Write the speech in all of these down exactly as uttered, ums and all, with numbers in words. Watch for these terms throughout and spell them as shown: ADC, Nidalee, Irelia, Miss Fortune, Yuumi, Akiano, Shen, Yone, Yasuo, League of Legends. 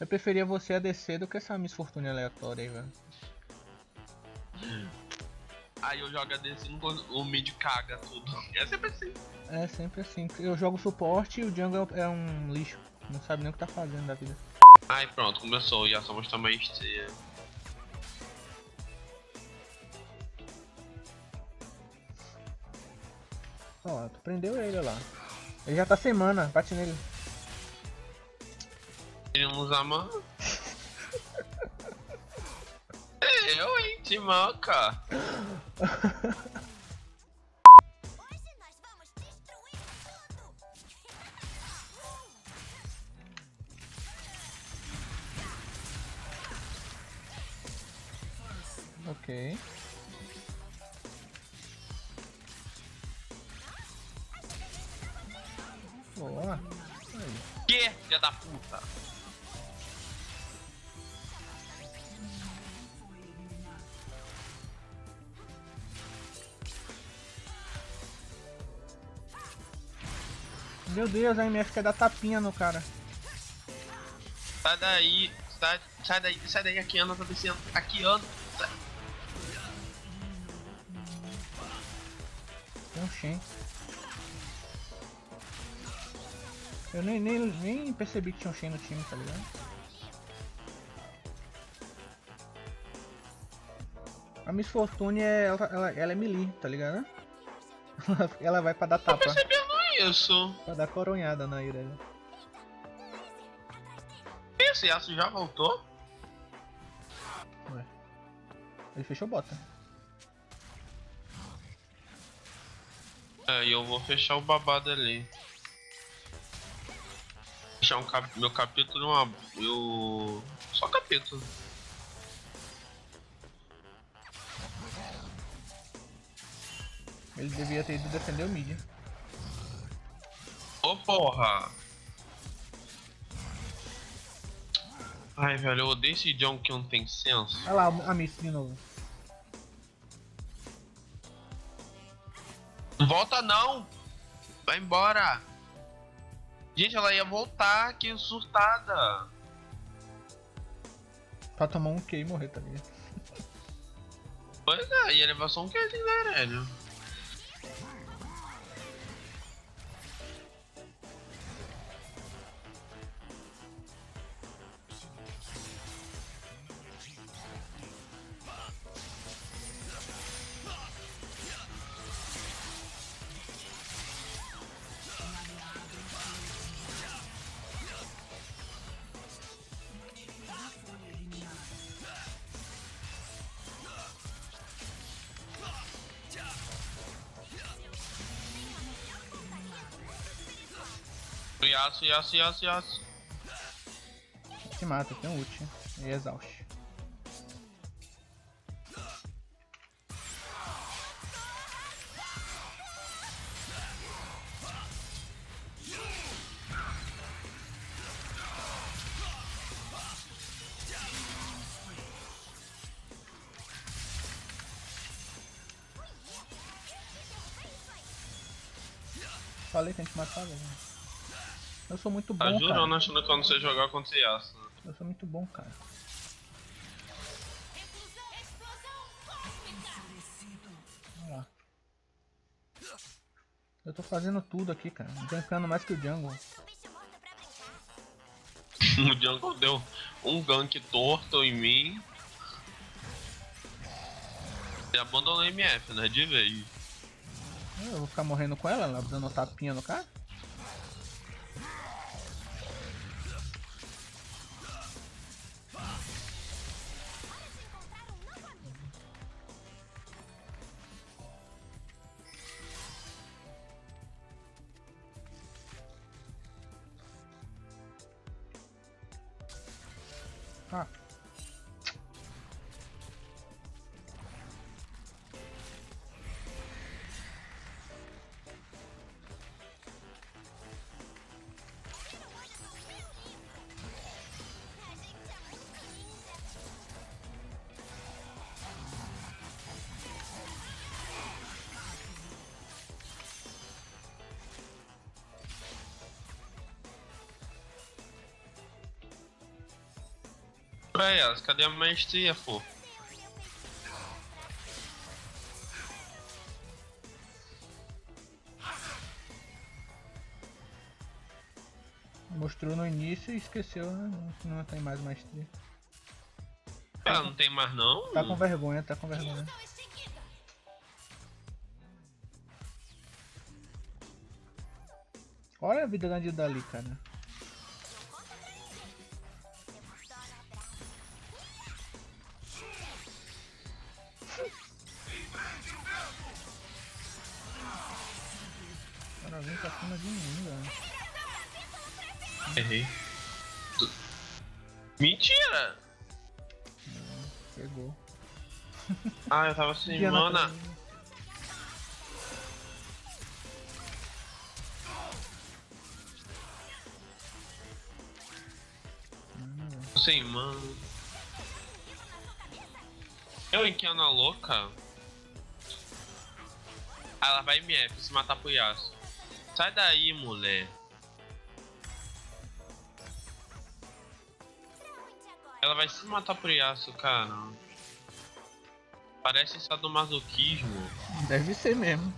Eu preferia você A D C do que essa Miss Fortune aleatória aí, velho. Aí eu jogo A D C, não consigo, o mid caga tudo. É sempre assim. É sempre assim. Eu jogo suporte e o jungle é um lixo. Não sabe nem o que tá fazendo da vida. Aí pronto, começou. Já só mostrar mais estreia. Ó, tu prendeu ele, olha lá. Ele já tá sem mana, bate nele. Ele não usa mana. Eu, hein, de manca. Ok. Boa. Que filha da puta. Meu Deus, a M F quer dar tapinha no cara. Sai daí, sai, sai daí, sai daí, Akiano tá descendo, Akiano. Não, Shen. Eu nem, nem, nem percebi que tinha um Shen no time, tá ligado? A Miss Fortune é, ela, ela, ela é melee, tá ligado? Ela, ela vai pra dar tapa. Isso. Pra dar coronhada na Irelia. Esse Yasuo já voltou? Ué. Ele fechou bota. É, e eu vou fechar o babado ali. Fechar um cap meu capítulo, uma... eu... só capítulo. Ele devia ter ido defender o mid. Ô, oh, porra! Ai, velho, eu odeio esse John que não tem senso. Olha lá, a Miss de novo. Volta não! Vai embora! Gente, ela ia voltar, que surtada! Pra tomar um Q e morrer também. Pois é, ia levar só um Q, né, velho? Yasuo, Yasuo, Yasuo, Yasuo. Te mata, tem um ult. E exausto. Falei que a gente matava, né? Eu sou muito bom, tá jurando, cara. Tá jurando achando que eu não sei jogar contra Yasuo. Eu sou muito bom, cara. Olha lá. Eu tô fazendo tudo aqui, cara. Gankando mais que o jungle. O jungle deu um gank torto em mim. E abandonou a M F, né? De vez. Eu vou ficar morrendo com ela, ela dando tapinha no cara. Ah. pra ela, cadê a maestria, pô? Mostrou no início e esqueceu, né? Não tem mais maestria. Ah, não tem mais não? Tá com vergonha, tá com vergonha. Olha a vida da Nidalee, cara. Cara, vem pra cima de mim, velho. Errei. Mentira! Não, pegou. Ah, eu tava sem mana. Sem mano. Eu Akiano louca. Ela vai me F se matar pro Yasuo. Sai daí, mulher. Ela vai se matar pro Yasuo, cara. Parece sadomasoquismo. Deve ser mesmo.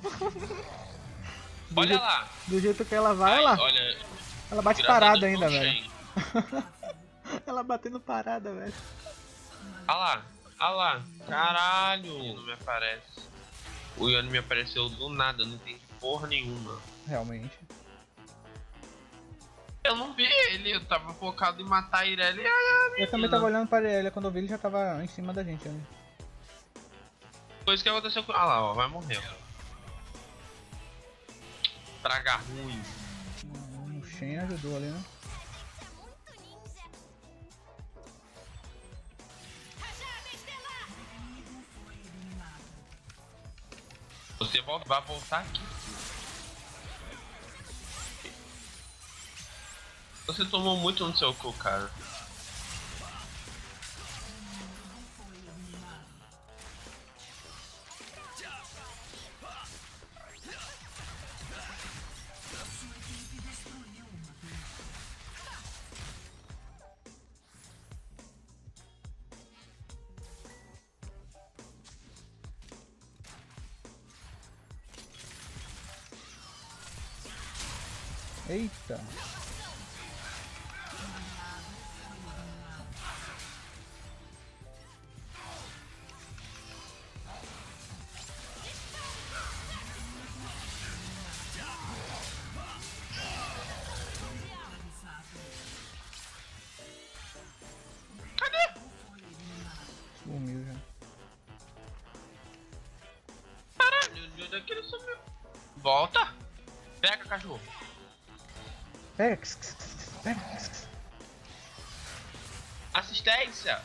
Olha jeito, lá. Do jeito que ela vai, Ai, lá. Olha, ela bate parada ainda, velho. Ela batendo parada, velho. Ah lá, ah lá, caralho. Não me aparece. O Yone me apareceu do nada, não tem porra nenhuma. Realmente. Eu não vi ele, eu tava focado em matar a Irelia. Ai, eu também tava olhando pra Irelia, quando eu vi ele já tava em cima da gente, né? Foi isso que aconteceu com... Ah lá, ó, vai morrer. Praga ruim. O Shen ajudou ali, né? Você vai voltar aqui. Você tomou muito no seu cu, cara. Eita! Cadê? Sumiu já. Caralho, de onde é que ele sumiu? Volta! Pega, cachorro! Pega, pega, assistência!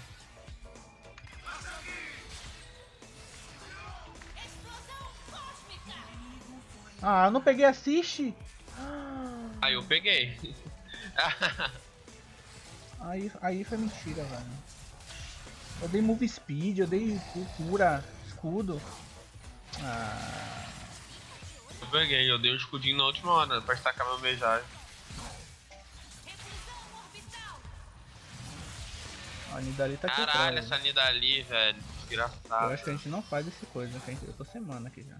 Ah, eu não peguei assiste! Aí eu peguei. aí, aí foi mentira, velho. Eu dei move speed, eu dei cura, escudo. Ah. Eu peguei, eu dei o escudinho na última hora pra estacar meu beijagem. A Nidalee tá aqui. Caralho, essa Nidalee, velho. Desgraçado. Eu acho que a gente não faz essa coisa, né? Eu tô semana aqui já.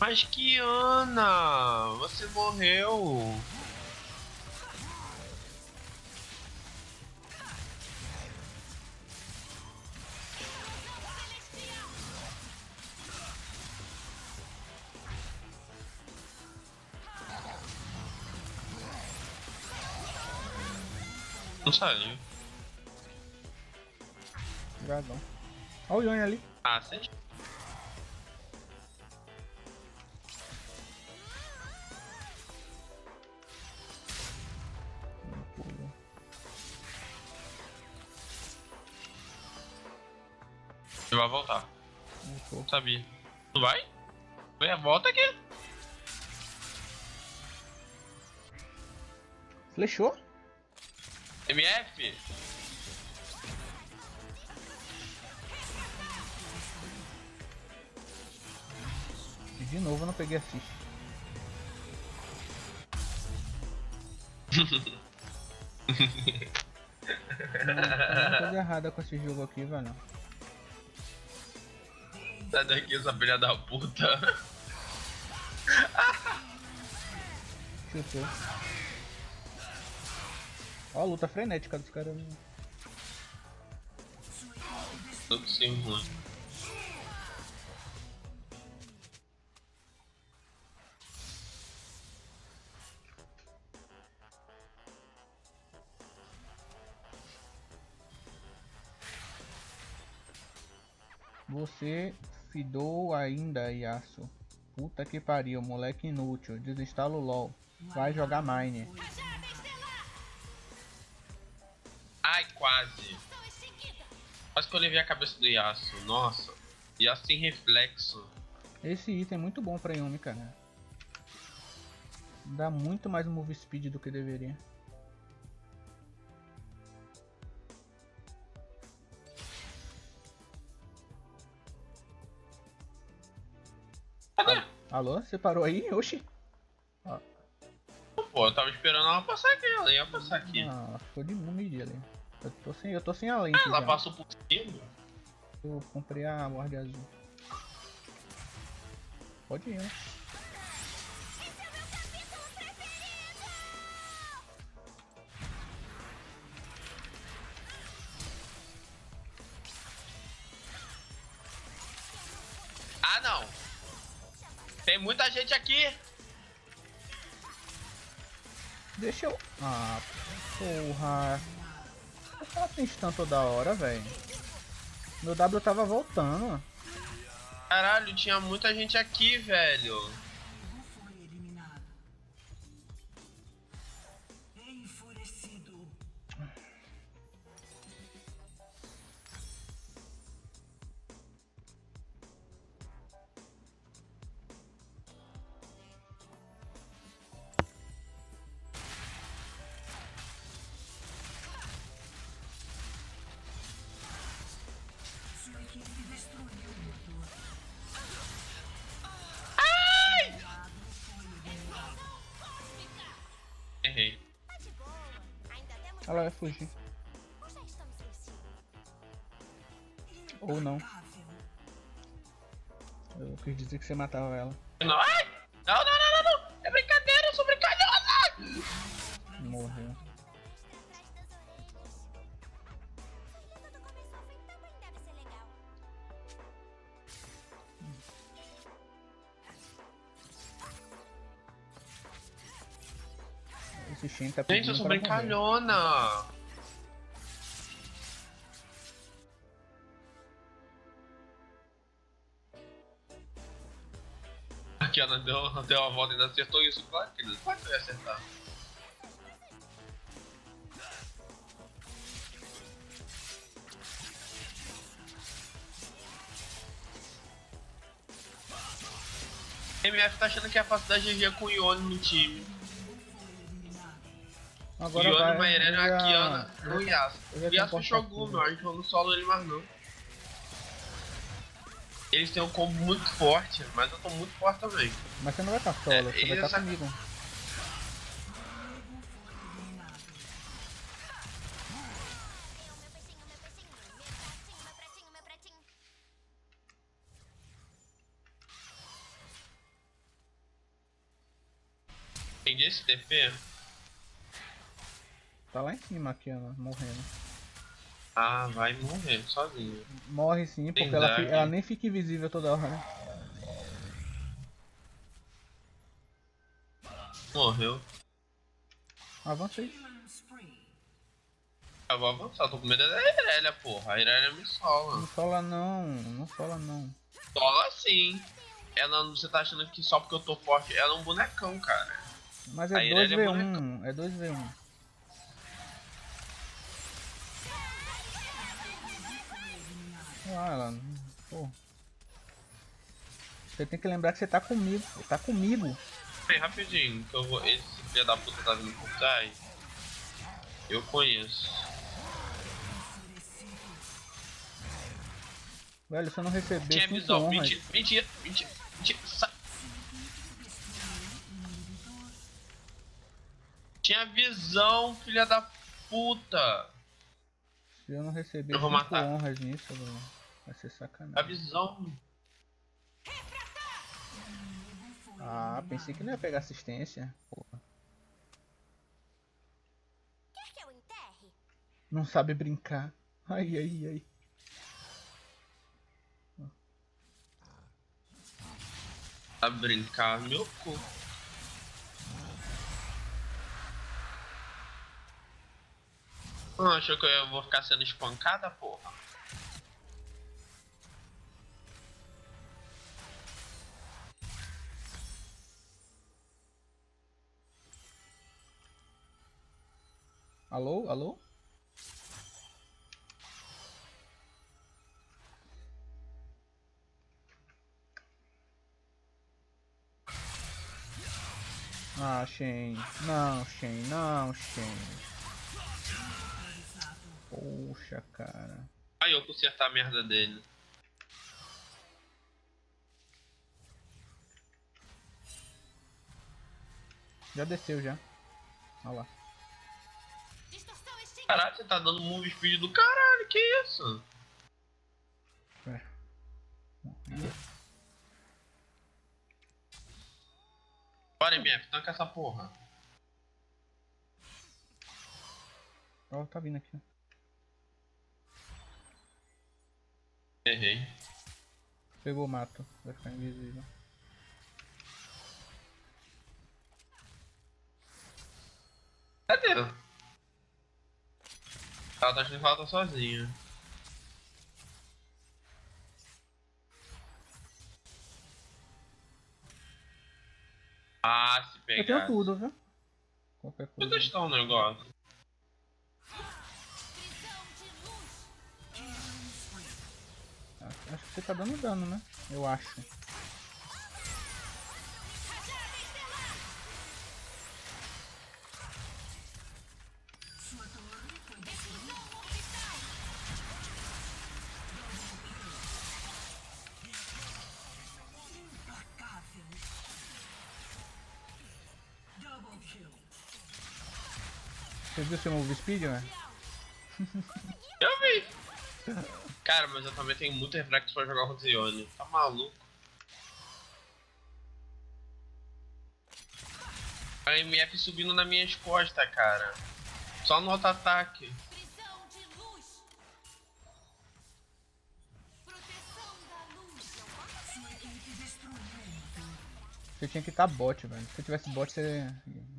Mas que Ana! Você morreu! Não saiu. Dragão. Olha o Yone ali. Ah, sim. Ele vai voltar. Não sabia. Tu vai? Vem, volta aqui. Flechou? M F? De novo eu não peguei a ficha. Tem coisa errada com esse jogo aqui, velho. Sai daqui, essa filha da puta. Chutou. Ó a luta frenética dos caras. Tudo sem ruim. Você se doa ainda, Yasuo. Puta que pariu, moleque inútil. Desinstala o LOL. Vai jogar Mine. Ai, quase. Quase que eu levei a cabeça do Yasuo. Nossa, Yasuo sem reflexo. Esse item é muito bom pra Yuumi, cara. Dá muito mais move speed do que deveria. Alô? Você parou aí? Oxi! Ó. Pô, eu tava esperando ela passar aqui, ela ia passar aqui. Ah, ela ficou de mumid ali. Eu tô sem, eu tô sem a lente. Ah, ela já passou por cima? Eu comprei a guarda azul. Pode ir, né? Ah, não! Tem muita gente aqui! Deixa eu... Ah, porra! Por que ela tem stun toda hora, velho? Meu W tava voltando. Caralho, tinha muita gente aqui, velho. Ela vai fugir. Ou não. Eu quis dizer que você matava ela. Não, não, não, não, não. É brincadeira, eu sou brincadeira. Morreu. Tá. Gente, eu sou brincalhona! Comer. Aqui ela deu, deu uma volta e ainda acertou isso, claro que não vai acertar. M F tá achando que é fácil da G G com o Yone no time. Agora Yone, vai, Irelia, já... Akiano, no Yasuo. O Yasuo Shogun, meu, a gente não solo ele mais não. Eles têm um combo muito forte, mas eu tô muito forte também. Mas você não vai estar tá solo, é, você vai estar tá comigo. Entendi esse T P. Tá lá em cima aqui, ó, morrendo. Ah, vai morrer sozinho. Morre sim, porque ela, ela nem fica invisível toda hora. Morreu. Avança aí. Eu vou avançar, tô com medo da Irelia, porra. A Irelia me sola. Não sola não, não sola não. Sola sim. Ela, você tá achando que só porque eu tô forte, ela é um bonecão, cara. Mas é dois V um, é dois V um. Ah, ela... Pô. Você tem que lembrar que você tá comigo, você tá comigo. Bem, rapidinho, que eu vou... Esse filho da puta tá vindo por trás. Eu conheço. Velho, se eu não receber... Mentira, mentira, mentira, mentira. Tinha visão, filha da puta. Se eu não receber eu vou matar. Honras nisso, mano, vai ser sacanagem. A visão. Ah, pensei que não ia pegar assistência. Porra. Quer que eu enterre? Não sabe brincar. Ai, ai, ai. A brincar meu cu. Não achou que eu vou ficar sendo espancada, porra? Alô, alô? Ah, Shen. Não, Shen. Não, Shen. Poxa, cara. Aí eu consertar a merda dele. Já desceu, já. Olha lá. Caralho, você tá dando move speed do caralho. Que isso? É. Para, M F, tanca essa porra. Ó, oh, tá vindo aqui. Errei. Pegou o mato, vai ficar invisível. Cadê? Ela tá achando que ela tá sozinha. Ah, se pegar. Eu tenho tudo, viu? Qualquer coisa. Tudo está um negócio. Acho que você tá dando dano, né? Eu acho. Você viu seu move speed, né? Eu vi! Cara, mas eu também tenho muito reflexo pra jogar contra o Yone. Tá maluco? A M F subindo nas minhas costas, cara. Só no auto-ataque. Você tinha que estar bot, velho. Se eu tivesse bot, você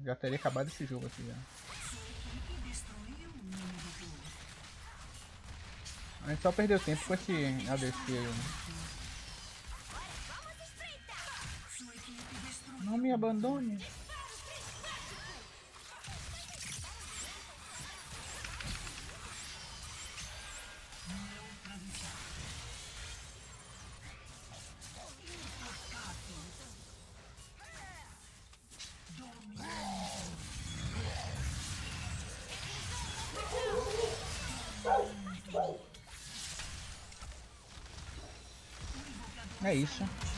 já teria acabado esse jogo aqui, já. A gente só perdeu tempo com esse A D C aí, né? Não me abandone. É isso.